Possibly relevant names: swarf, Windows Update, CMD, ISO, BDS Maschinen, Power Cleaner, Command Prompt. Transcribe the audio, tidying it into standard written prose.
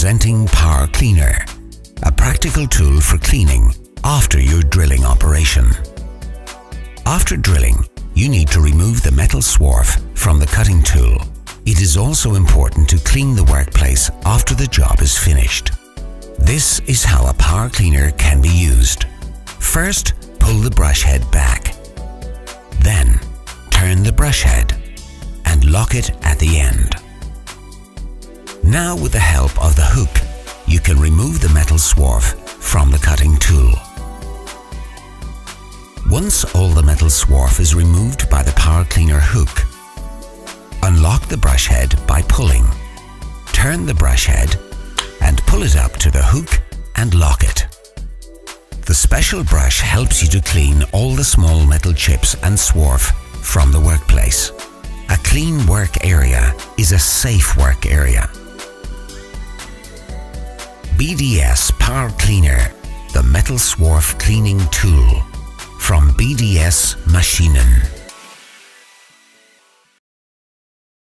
Presenting Power Cleaner, a practical tool for cleaning after your drilling operation. After drilling, you need to remove the metal swarf from the cutting tool. It is also important to clean the workplace after the job is finished. This is how a power cleaner can be used. First, pull the brush head back. Then, turn the brush head and lock it at the end. Now, with the help of the hook, you can remove the metal swarf from the cutting tool. Once all the metal swarf is removed by the power cleaner hook, unlock the brush head by pulling. Turn the brush head and pull it up to the hook and lock it. The special brush helps you to clean all the small metal chips and swarf from the workplace. A clean work area is a safe work area. BDS Power Cleaner, the metal swarf cleaning tool from BDS Maschinen.